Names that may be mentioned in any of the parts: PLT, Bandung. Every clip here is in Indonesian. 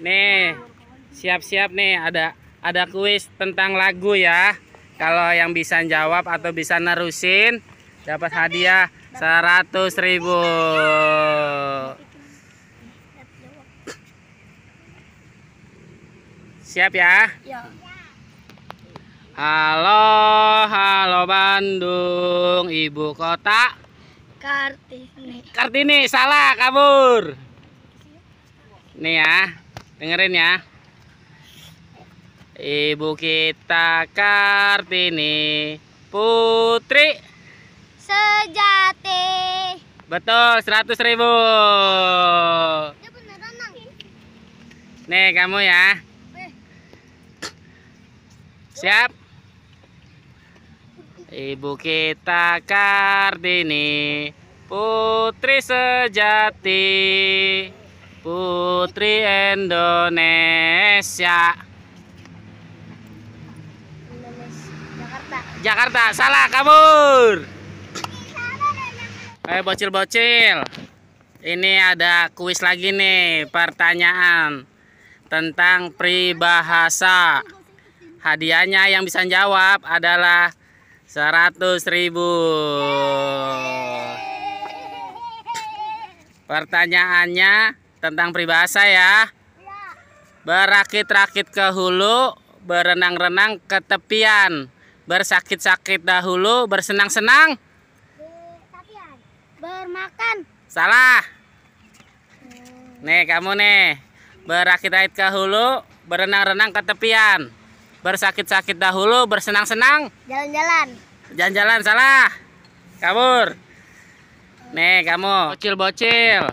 Nih, siap-siap nih, ada kuis tentang lagu ya. Kalau yang bisa jawab atau bisa nerusin dapat hadiah 100.000. Siap ya? Halo, halo Bandung, ibu kota Kartini. Kartini, salah, kabur. Nih ya, dengerin ya. Ibu kita Kartini, putri sejati. Betul, 100.000. Ya beneran, Nang. Nih kamu ya. Siap. Ibu kita Kartini, putri sejati, putri Indonesia. Jakarta, salah, kabur. Eh, bocil-bocil, ini ada kuis lagi nih, pertanyaan tentang peribahasa. Hadiahnya yang bisa jawab adalah 100.000. Pertanyaannya tentang peribahasa ya. Berakit-rakit ke hulu, berenang-renang ke tepian, bersakit-sakit dahulu, bersenang-senang bermakan. Salah. Nih kamu nih. Berakit-rakit ke hulu, berenang-renang ke tepian, bersakit-sakit dahulu, bersenang-senang jalan-jalan. Jalan-jalan, salah, kabur. Nih kamu, bocil-bocil,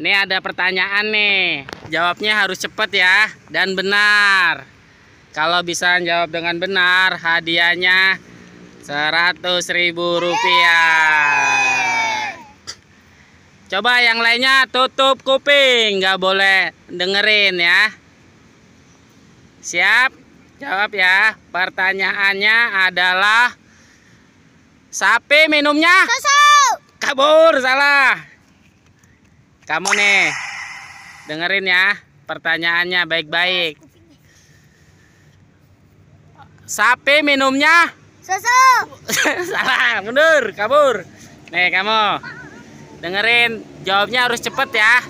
ini ada pertanyaan nih, jawabnya harus cepat ya dan benar. Kalau bisa jawab dengan benar, hadiahnya 100.000 rupiah. Coba yang lainnya tutup kuping, nggak boleh dengerin ya. Siap, jawab ya. Pertanyaannya adalah, sapi minumnya susu. Kabur, salah. Kamu nih, dengerin ya pertanyaannya baik-baik. Sapi minumnya susu. Salah, mundur, kabur. Nih kamu, dengerin, jawabnya harus cepet ya.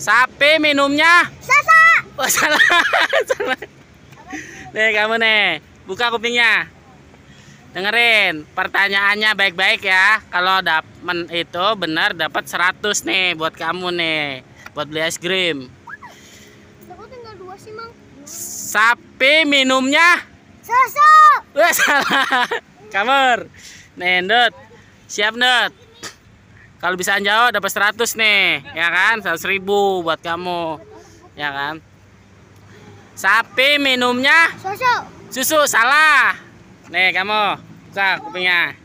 Sapi minumnya susu. Oh, salah, salah. Nih kamu nih, buka kupingnya, dengerin pertanyaannya baik-baik ya. Kalau itu benar dapat 100 nih buat kamu nih, buat beli es krim. Sapi minumnya susu. Wah, salah, kamar. Nih Ndut, siap Ndut. Kalau bisa jawab dapat 100 nih, ya kan? 100.000 buat kamu, ya kan? Sapi minumnya susu. Susu, salah. Nih kamu, buka kupingnya,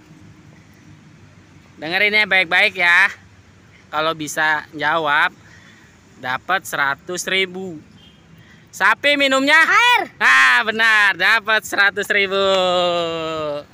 dengerinnya baik-baik ya. Kalau bisa jawab dapat 100.000. Sapi minumnya air. Ah, benar, dapat 100.000.